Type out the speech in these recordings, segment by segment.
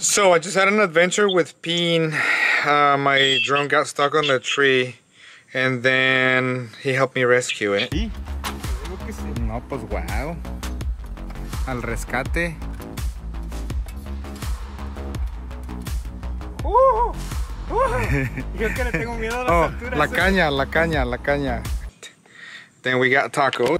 So I just had an adventure with peeing. My drone got stuck on the tree and then he helped me rescue it. ¿Sí? No, pues wow. Al rescate. Yo que le tengo miedo a las alturas. La caña, la caña, la caña. Then we got tacos.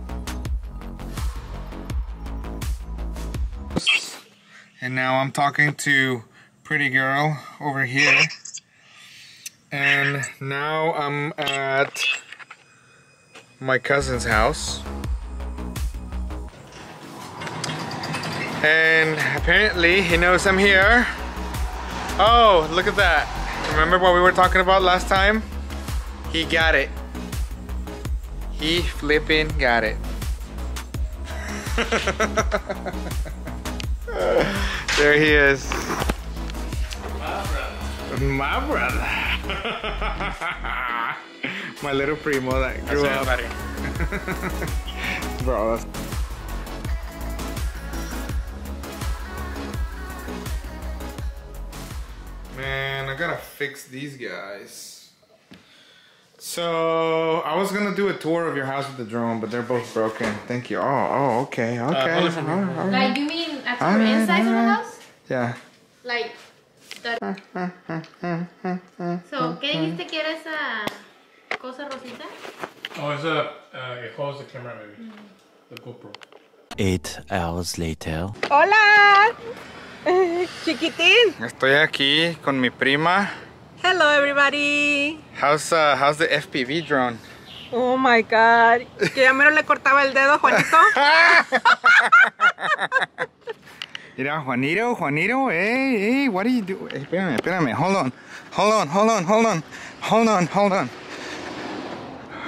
And now I'm talking to pretty girl over here. And now I'm at my cousin's house. And apparently he knows I'm here. Oh, look at that. Remember what we were talking about last time? He got it. He flipping got it. There he is. My brother. My little primo that grew up. Bro, that's... Man, I gotta fix these guys. So, I was gonna do a tour of your house with the drone, but they're both broken. Thank you. Oh, okay, okay. All right. Like, you mean at the inside of the house? Yeah. Like, the... So, ¿qué dijiste que era esa cosa rosita? Oh, it's a... it holds the camera, maybe. The GoPro. 8 hours later. Hola! Chiquitín. Estoy aquí con mi prima. Hello everybody. How's the FPV drone? Oh my god. Que ya mero le cortaba el dedo, Juanito. Mira, Juanito, Juanito, hey, what are you doing? Espérame, espérame, hold on.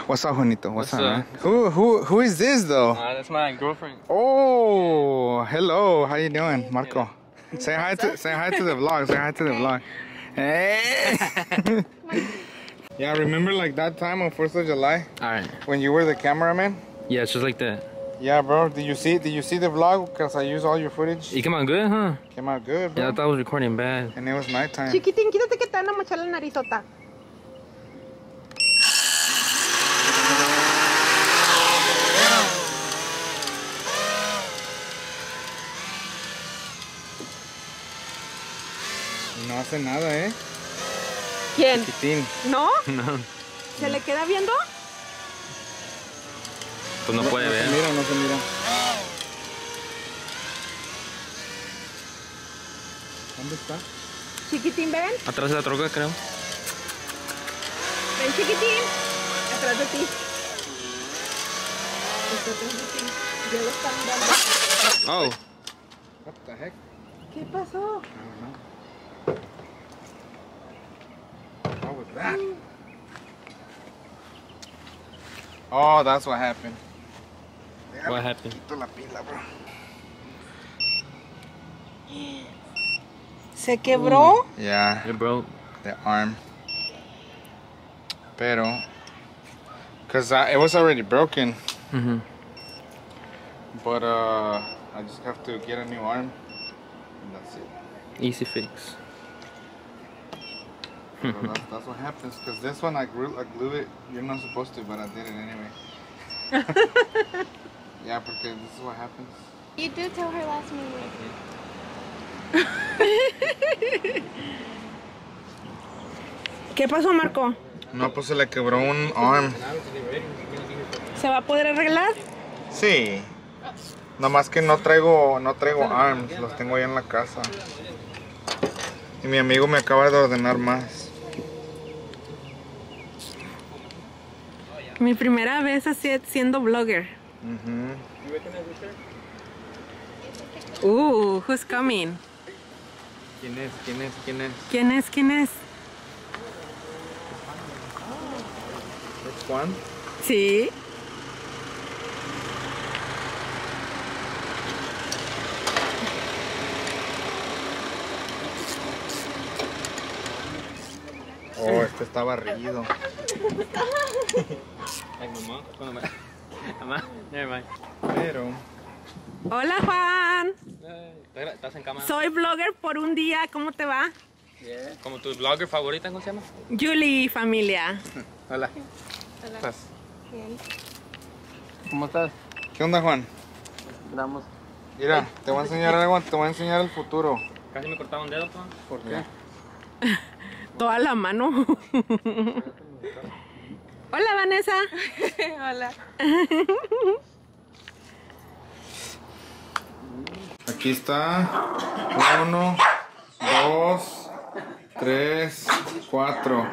What's up, Juanito? What's up, man? Who is this though? That's my girlfriend. Oh, hello, how you doing, Marco? Say hi to the vlog. Say hi to the vlog. Hey. Yeah, remember like that time on 4th of July? All right. When you were the cameraman? Yeah, it's just like that. Yeah, bro. Did you see the vlog? Cause I used all your footage. It came out good, huh? Came out good, bro. Yeah, I thought I was recording bad. And it was nighttime. Chiquitín, quítate que te van a mochar la narizota. No hace nada, ¿eh? ¿Quién? Chiquitín. ¿No? No. ¿Se le queda viendo? Pues no, puede ver. Mira, no se mira. ¿Dónde está? Chiquitín, ven. Atrás de la troca, creo. Ven, Chiquitín. Atrás de ti. Ya lo están dando. Oh. What the heck? ¿Qué pasó? No. What was that? Oh, that's what happened. What happened? Se quebró? Yeah. It broke the arm. Pero, cause it was already broken. Mm-hmm. But I just have to get a new arm, and that's it. Easy fix. So that's what happens, because this one I glued it. You're not supposed to, but I did it anyway. Yeah, because this is what happens. You did tell her last minute. ¿Qué pasó, Marco? No, pues se le quebró un arm. ¿Se va a poder arreglar? Sí. Nomás que no traigo arms, los tengo allá en la casa. Y mi amigo me acaba de ordenar más. Mi primera vez así siendo vlogger. Uh-huh. Who's coming? ¿Quién es? ¿Es Juan? Sí. Oh, este está barrido. Like mamá. Mamá, never mind. Pero... Hola, Juan. ¿Estás en cámara? Soy blogger por un día. ¿Cómo te va? Bien. Yeah. ¿Como tu blogger favorita? ¿Cómo se llama? Julie Familia. Hola. Hola. ¿Cómo estás? Bien. ¿Cómo estás? ¿Qué onda, Juan? Esperamos. Mira, te voy a enseñar algo, te voy a enseñar el futuro. Casi me cortaba un dedo, Juan. ¿Por qué? Toda la mano. Hola, Vanessa. Hola. Aquí está. 1, 2, 3, 4.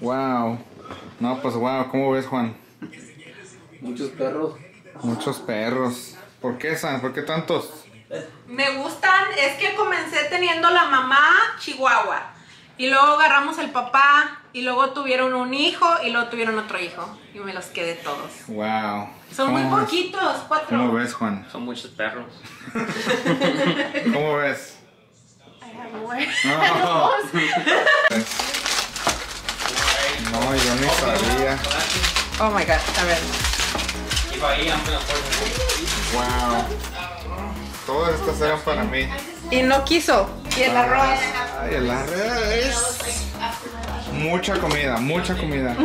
Wow. No, pues wow, ¿cómo ves, Juan? Muchos perros. Muchos perros. ¿Por qué, San? ¿Por qué tantos? Me gustan, es que comencé teniendo la mamá chihuahua y luego agarramos el papá y luego tuvieron un hijo y luego tuvieron otro hijo y me los quedé todos. Wow. Son muy poquitos, 4. ¿Cómo ves, Juan? Son muchos perros. ¿Cómo ves? No. No, yo ni sabía. Oh my god, a ver. Wow. Todas estas eran para mí. Y no quiso. Y el arroz. Ay, el arroz. Mucha comida, mucha comida.